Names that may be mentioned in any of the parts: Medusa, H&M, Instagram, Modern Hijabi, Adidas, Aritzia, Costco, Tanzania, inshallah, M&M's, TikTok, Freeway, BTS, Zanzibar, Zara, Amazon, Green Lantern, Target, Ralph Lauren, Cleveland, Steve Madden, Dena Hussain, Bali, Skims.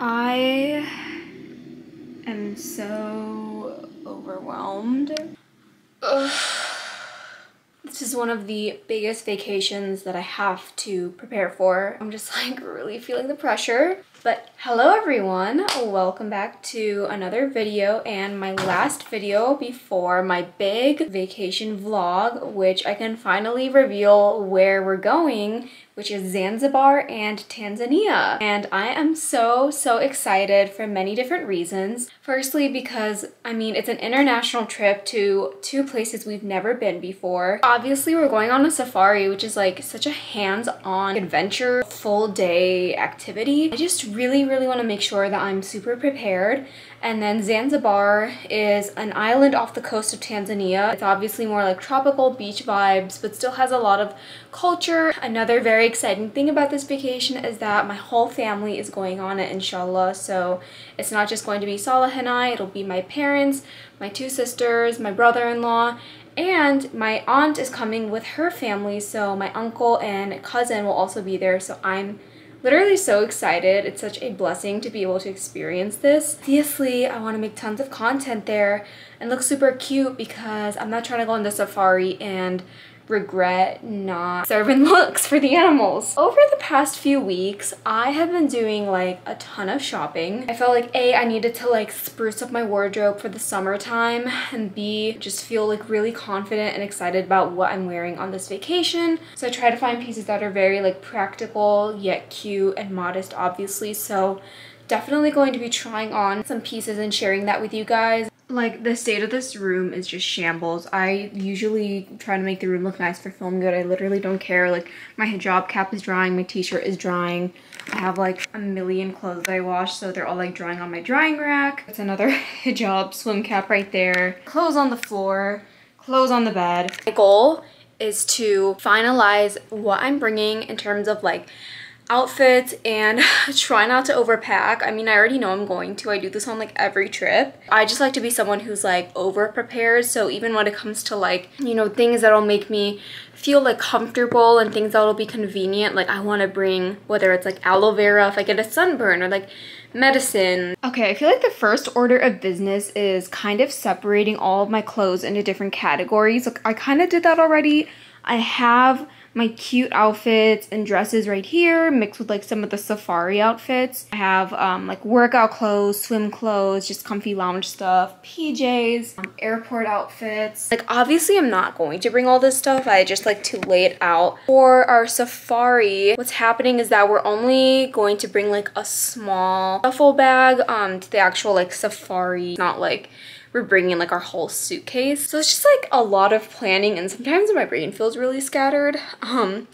I am so overwhelmed. Ugh. This is one of the biggest vacations that I have to prepare for. I'm just like really feeling the pressure. But hello everyone, welcome back to another video and my last video before my big vacation vlog, which I can finally reveal where we're going, which is Zanzibar and Tanzania. And I am so excited for many different reasons. Firstly, because I mean, it's an international trip to two places we've never been before. Obviously, we're going on a safari, which is like such a hands-on adventure, full day activity. I just really want to make sure that I'm super prepared. And then Zanzibar is an island off the coast of Tanzania. It's obviously more like tropical beach vibes, but still has a lot of culture. Another very exciting thing about this vacation is that my whole family is going on it, inshallah. So it's not just going to be Salah and I, it'll be my parents, my two sisters, my brother-in-law, and my aunt is coming with her family. So my uncle and cousin will also be there. So I'm literally so excited. It's such a blessing to be able to experience this. Obviously, I want to make tons of content there and look super cute because I'm not trying to go on the safari and regret not serving looks for the animals. Over the past few weeks, I have been doing like a ton of shopping. I felt like A, I needed to like spruce up my wardrobe for the summertime, and B, just feel like really confident and excited about what I'm wearing on this vacation. So I try to find pieces that are very like practical, yet cute and modest, obviously. So definitely going to be trying on some pieces and sharing that with you guys. Like, the state of this room is just shambles. I usually try to make the room look nice for film good. I literally don't care. Like, my hijab cap is drying, my t-shirt is drying. I have like a million clothes that I wash, so they're all like drying on my drying rack. It's another hijab swim cap right there. Clothes on the floor, clothes on the bed. My goal is to finalize what I'm bringing in terms of like outfits and try not to overpack. I mean, I already know I'm going to. I do this on like every trip. I just like to be someone who's like over prepared. So even when it comes to like, you know, things that'll make me feel like comfortable and things that'll be convenient, like I want to bring, whether it's like aloe vera if I get a sunburn, or like medicine. Okay, I feel like the first order of business is kind of separating all of my clothes into different categories. Like, I kind of did that already. I have my cute outfits and dresses right here mixed with like some of the safari outfits. I have like workout clothes, swim clothes, just comfy lounge stuff, PJs, airport outfits. Like, obviously I'm not going to bring all this stuff. I just like to lay it out. For our safari, what's happening is that we're only going to bring like a small duffel bag to the actual like safari. It's not like we're bringing like our whole suitcase. So it's just like a lot of planning, and sometimes my brain feels really scattered. So I'm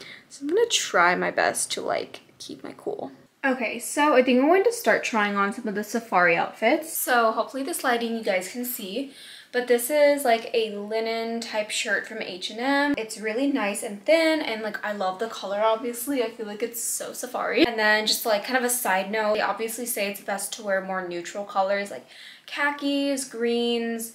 gonna try my best to like keep my cool. Okay, so I think I'm going to start trying on some of the safari outfits. So hopefully this lighting you guys can see, but this is like a linen type shirt from H&M. It's really nice and thin, and like I love the color, obviously. I feel like it's so safari. And then just like kind of a side note, they obviously say it's best to wear more neutral colors like khakis, greens,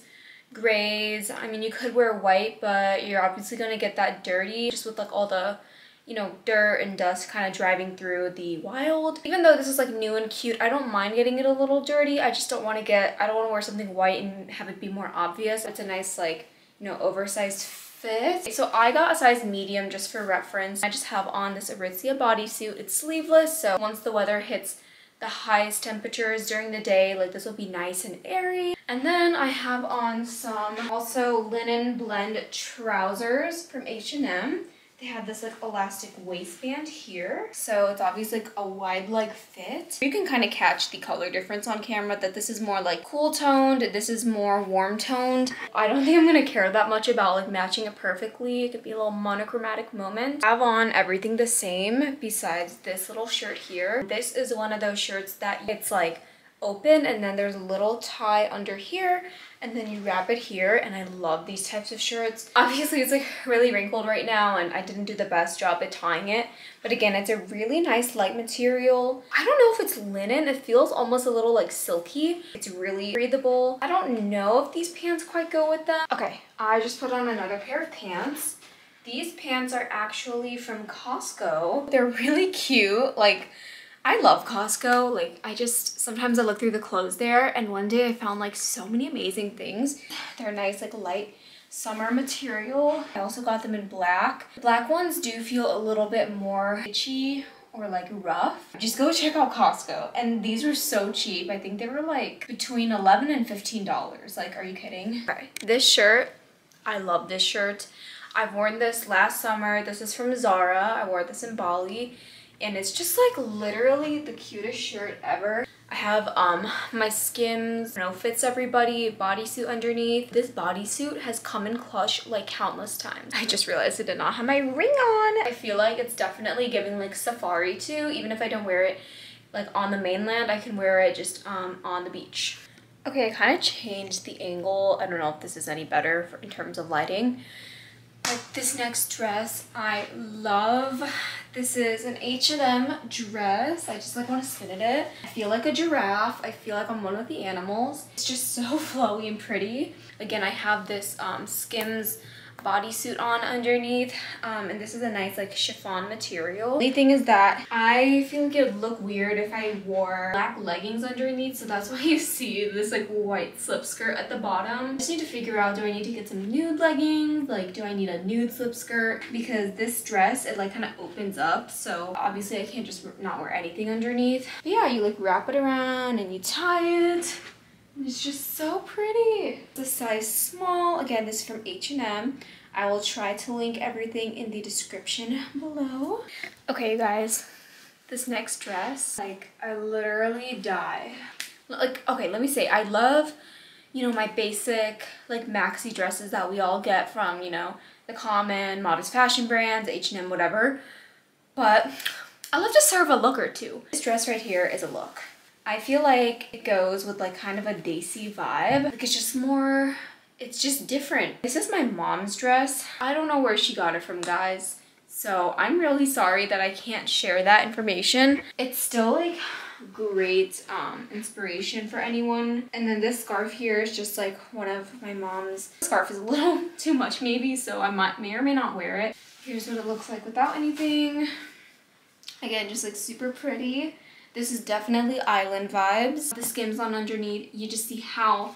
grays. I mean, you could wear white, but you're obviously gonna get that dirty just with like all the, you know, dirt and dust kind of driving through the wild. Even though this is like new and cute, I don't mind getting it a little dirty. I just don't want to I don't want to wear something white and have it be more obvious. It's a nice like, you know, oversized fit. So I got a size medium just for reference. I just have on this Aritzia bodysuit. It's sleeveless, so once the weather hits the highest temperatures during the day, like this will be nice and airy. And then I have on some also linen blend trousers from H&M. They had this like elastic waistband here. So it's obviously like a wide leg fit. You can kind of catch the color difference on camera, that this is more like cool toned, this is more warm toned. I don't think I'm gonna care that much about like matching it perfectly. It could be a little monochromatic moment. I have on everything the same besides this little shirt here. This is one of those shirts that it's like open and then there's a little tie under here and then you wrap it here, and I love these types of shirts. Obviously it's like really wrinkled right now and I didn't do the best job at tying it, but again, it's a really nice light material. I don't know if it's linen, it feels almost a little like silky. It's really breathable. I don't know if these pants quite go with them. Okay, I just put on another pair of pants. These pants are actually from Costco. They're really cute. Like, I love Costco. Like, I just, sometimes I look through the clothes there, and one day I found like so many amazing things. They're nice, like light summer material. I also got them in black. The black ones do feel a little bit more itchy or like rough. Just go check out Costco. And these were so cheap. I think they were like between $11 and $15. Like, are you kidding? Okay. This shirt, I love this shirt. I've worn this last summer. This is from Zara. I wore this in Bali. And it's just like literally the cutest shirt ever. I have my Skims, you know, fits everybody, bodysuit underneath. This bodysuit has come in clutch like countless times. I just realized I did not have my ring on. I feel like it's definitely giving like safari too. Even if I don't wear it like on the mainland, I can wear it just on the beach. Okay, I kind of changed the angle. I don't know if this is any better for, in terms of lighting. Like this next dress, I love. This is an H&M dress. I just like want to spin in it. I feel like a giraffe. I feel like I'm one of the animals. It's just so flowy and pretty. Again, I have this Skims bodysuit on underneath, and this is a nice like chiffon material. The only thing is that I feel like it would look weird if I wore black leggings underneath, so that's why you see this like white slip skirt at the bottom. I just need to figure out, do I need to get some nude leggings? Like, do I need a nude slip skirt? Because this dress, it like kind of opens up, so obviously I can't just not wear anything underneath. But yeah, you like wrap it around and you tie it. It's just so pretty. It's a size small. Again, this is from H&M. I will try to link everything in the description below. Okay, you guys, this next dress, like, I literally die. Like, okay, let me say, I love, you know, my basic, like, maxi dresses that we all get from, you know, the common modest fashion brands, H&M, whatever. But I love to serve a look or two. This dress right here is a look. I feel like it goes with like kind of a daisy vibe. Like it's just more, it's just different. This is my mom's dress. I don't know where she got it from, guys. So I'm really sorry that I can't share that information. It's still like great inspiration for anyone. And then this scarf here is just like one of my mom's. This scarf is a little too much maybe, so I may or may not wear it. Here's what it looks like without anything. Again, just like super pretty. This is definitely island vibes. The Skims on underneath, you just see how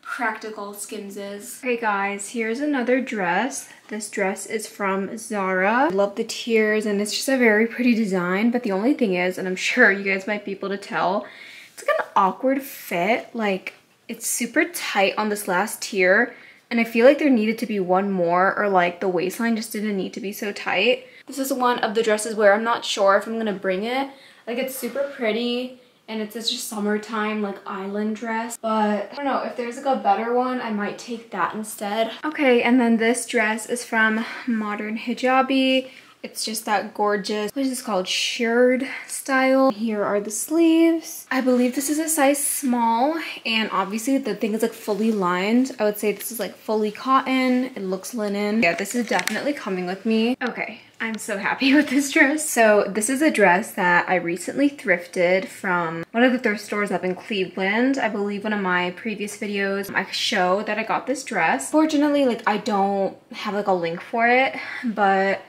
practical Skims is. Okay guys, here's another dress. This dress is from Zara. I love the tiers and it's just a very pretty design, but the only thing is, and I'm sure you guys might be able to tell, it's like an awkward fit. Like it's super tight on this last tier and I feel like there needed to be one more, or like the waistline just didn't need to be so tight. This is one of the dresses where I'm not sure if I'm gonna bring it. Like it's super pretty and it's such a summertime like island dress, but I don't know, if there's like a better one, I might take that instead. Okay, and then this dress is from Modern Hijabi. It's just that gorgeous, what is this called, shirred style. Here are the sleeves. I believe this is a size small, and obviously the thing is like fully lined. I would say this is like fully cotton. It looks linen. Yeah, this is definitely coming with me. Okay, I'm so happy with this dress. So this is a dress that I recently thrifted from one of the thrift stores up in Cleveland. I believe one of my previous videos, I show that I got this dress. Fortunately, like I don't have like a link for it, but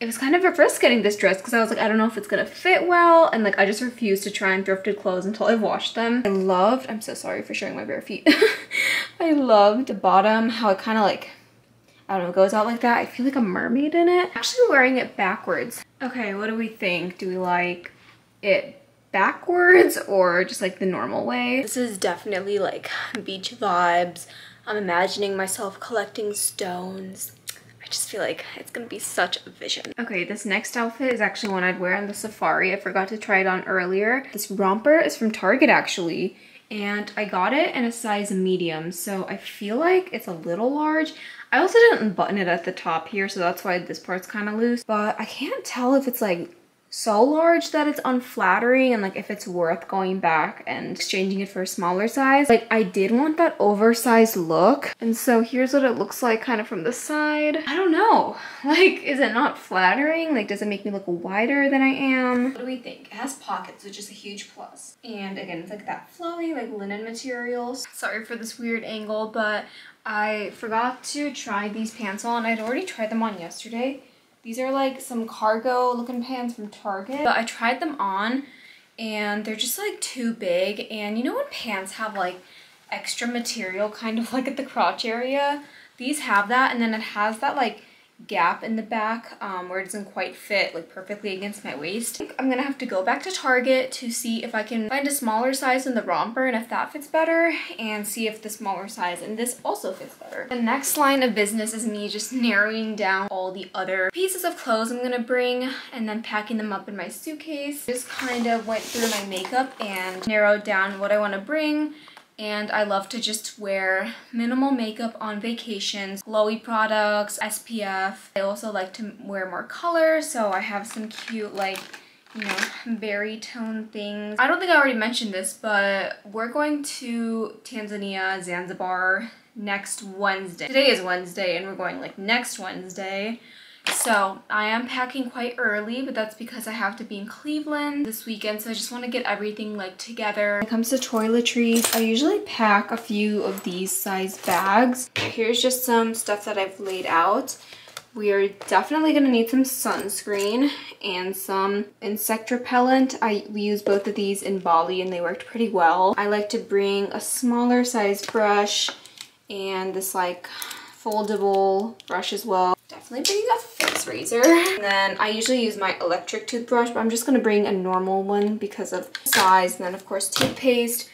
it was kind of a risk getting this dress because I was like, I don't know if it's gonna fit well, and like I just refused to try and thrifted clothes until I washed them. I loved, I'm so sorry for showing my bare feet. I loved the bottom, how it kind of like, I don't know, goes out like that. I feel like a mermaid in it. I'm actually wearing it backwards. Okay, what do we think? Do we like it backwards or just like the normal way? This is definitely like beach vibes. I'm imagining myself collecting stones. I just feel like it's gonna be such a vision. Okay, this next outfit is actually one I'd wear on the safari. I forgot to try it on earlier. This romper is from Target actually, and I got it in a size medium, so I feel like it's a little large. I also didn't button it at the top here, so that's why this part's kind of loose, but I can't tell if it's like so large that it's unflattering and like if it's worth going back and exchanging it for a smaller size. Like I did want that oversized look, and so here's what it looks like kind of from the side. I don't know, like is it not flattering? Like does it make me look wider than I am? What do we think? It has pockets, which is a huge plus, and again it's like that flowy like linen materials. Sorry for this weird angle, but I forgot to try these pants on. I'd already tried them on yesterday. These are like some cargo looking pants from Target, but I tried them on and they're just like too big. And you know when pants have like extra material kind of like at the crotch area? These have that, and then it has that like gap in the back where it doesn't quite fit like perfectly against my waist. I think I'm gonna have to go back to Target to see if I can find a smaller size in the romper and if that fits better, and see if the smaller size and this also fits better. The next line of business is me just narrowing down all the other pieces of clothes I'm gonna bring and then packing them up in my suitcase. Just kind of went through my makeup and narrowed down what I want to bring. And I love to just wear minimal makeup on vacations, glowy products, SPF. I also like to wear more color, so I have some cute, like, you know, berry tone things. I don't think I already mentioned this, but we're going to Tanzania, Zanzibar, next Wednesday. Today is Wednesday, and we're going, like, next Wednesday. So I am packing quite early, but that's because I have to be in Cleveland this weekend, so I just want to get everything like together. When it comes to toiletries, I usually pack a few of these size bags. Here's just some stuff that I've laid out. We are definitely going to need some sunscreen and some insect repellent. We used both of these in Bali and they worked pretty well. I like to bring a smaller size brush and this like foldable brush as well. Definitely bring a fixed razor. And then I usually use my electric toothbrush, but I'm just going to bring a normal one because of size. And then, of course, toothpaste.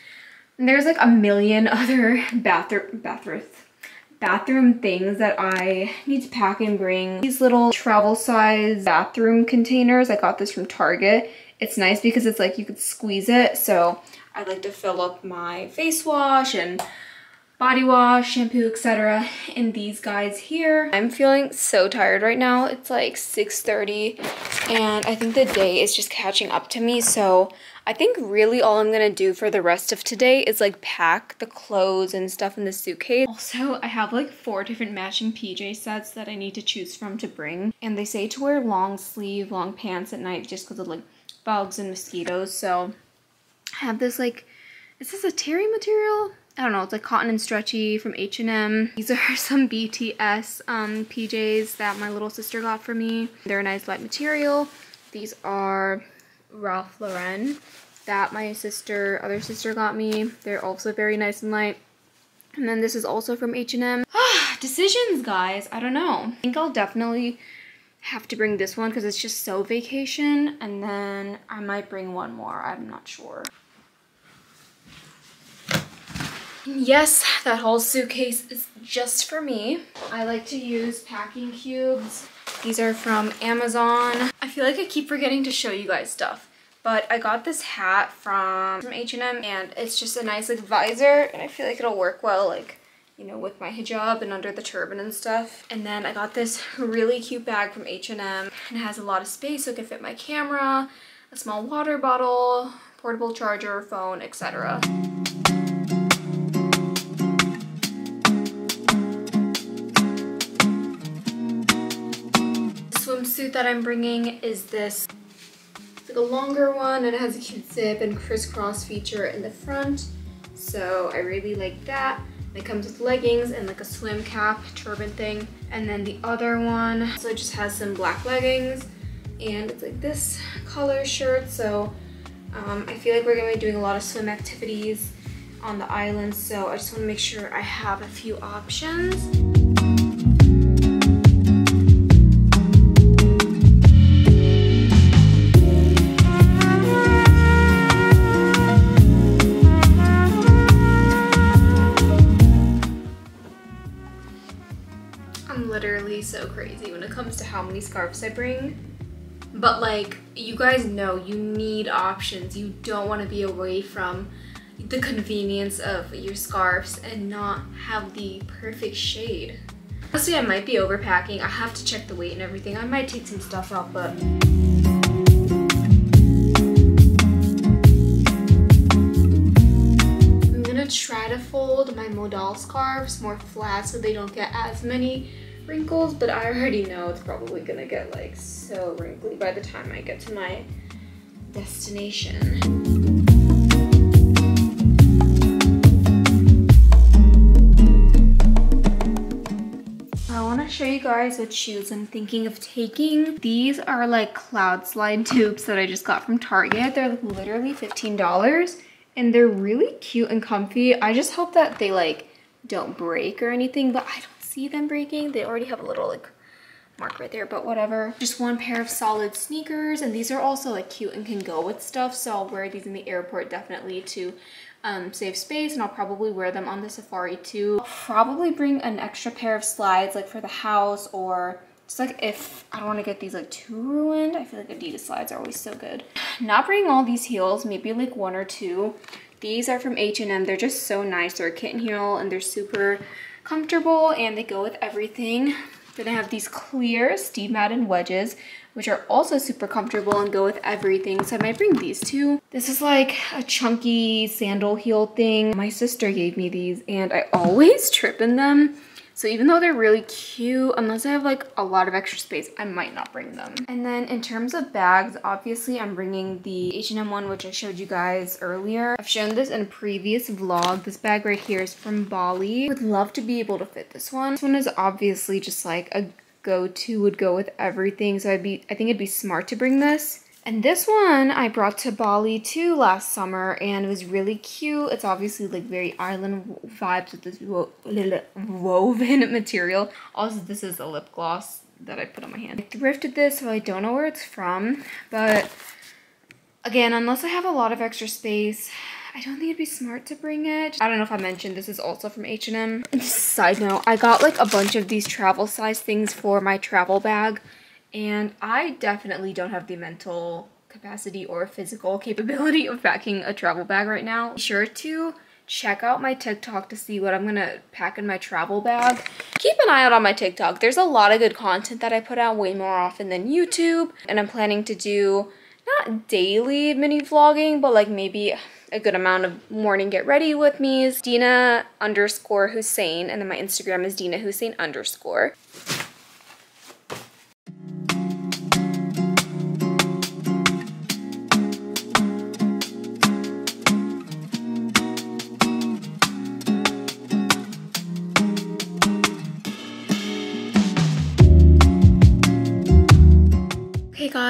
And there's like a million other bathroom things that I need to pack and bring. These little travel size bathroom containers. I got this from Target. It's nice because it's like you could squeeze it. So I like to fill up my face wash and body wash, shampoo, etc. in these guys here. I'm feeling so tired right now. It's like 6:30 and I think the day is just catching up to me, so I think really all I'm gonna do for the rest of today is like pack the clothes and stuff in the suitcase. Also, I have like 4 different matching PJ sets that I need to choose from to bring, and they say to wear long sleeve, long pants at night just because of like bugs and mosquitoes. So I have this like, is this a terry material? I don't know, it's like cotton and stretchy from H&M. These are some BTS PJs that my little sister got for me. They're a nice light material. These are Ralph Lauren that my other sister got me. They're also very nice and light. And then this is also from H&M. Decisions, guys. I don't know. I think I'll definitely have to bring this one because it's just so vacation. And then I might bring one more. I'm not sure. Yes, that whole suitcase is just for me. I like to use packing cubes. These are from Amazon. I feel like I keep forgetting to show you guys stuff, but I got this hat from H&M, and it's just a nice like visor, and I feel like it'll work well like, you know, with my hijab and under the turban and stuff. And then I got this really cute bag from H&M, and it has a lot of space so it can fit my camera, a small water bottle, portable charger, phone, etc. Suit that I'm bringing is this, it's like a longer one, and it has a cute zip and crisscross feature in the front, so I really like that. It comes with leggings and like a swim cap turban thing. And then the other one, so it just has some black leggings, and it's like this color shirt. So I feel like we're gonna be doing a lot of swim activities on the island, so I just want to make sure I have a few options. So crazy when it comes to how many scarves I bring, but like, you guys know you need options. You don't want to be away from the convenience of your scarves and not have the perfect shade. Honestly, I might be overpacking. I have to check the weight and everything. I might take some stuff out, but I'm gonna try to fold my modal scarves more flat so they don't get as many wrinkles, but I already know it's probably gonna get like so wrinkly by the time I get to my destination. I want to show you guys guys what shoes I'm thinking of taking. These are like cloud slide tubes that I just got from Target. They're literally $15 and they're really cute and comfy. I just hope that they like don't break or anything, but I don't see them breaking. They already have a little like mark right there, but whatever. Just one pair of solid sneakers, and these are also like cute and can go with stuff, so I'll wear these in the airport definitely to save space, and I'll probably wear them on the safari too. I'll probably bring an extra pair of slides like for the house, or just like if I don't want to get these like too ruined. I feel like Adidas slides are always so good. Not bringing all these heels, maybe like one or two. These are from H&M. They're just so nice. They're a kitten heel and they're super comfortable and they go with everything. Then I have these clear Steve Madden wedges, which are also super comfortable and go with everything. So I might bring these two. This is like a chunky sandal heel thing. My sister gave me these and I always trip in them. So even though they're really cute, unless I have like a lot of extra space, I might not bring them. And then in terms of bags, obviously I'm bringing the H&M one, which I showed you guys earlier. I've shown this in a previous vlog. This bag right here is from Bali. Would love to be able to fit this one. This one is obviously just like a go-to, would go with everything. So I think it'd be smart to bring this. And this one I brought to Bali too last summer, and it was really cute. It's obviously like very island vibes with this woven material. Also, this is a lip gloss that I put on my hand. I thrifted this, so I don't know where it's from. But again, unless I have a lot of extra space, I don't think it'd be smart to bring it. I don't know if I mentioned this is also from H&M. Side note, I got like a bunch of these travel size things for my travel bag. And I definitely don't have the mental capacity or physical capability of packing a travel bag right now. Be sure to check out my TikTok to see what I'm gonna pack in my travel bag. Keep an eye out on my TikTok. There's a lot of good content that I put out way more often than YouTube. And I'm planning to do not daily mini vlogging, but like maybe a good amount of morning get ready with me's. Dena_Hussain, and then my Instagram is Dena_Hussain_.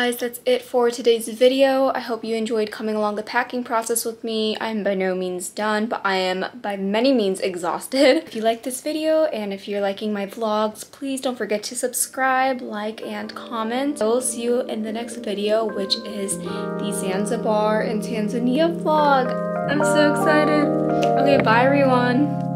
Guys, that's it for today's video. I hope you enjoyed coming along the packing process with me. I'm by no means done, but I am by many means exhausted. If you like this video and if you're liking my vlogs, please don't forget to subscribe, like, and comment. I will see you in the next video, which is the Zanzibar and Tanzania vlog. I'm so excited. Okay, bye everyone.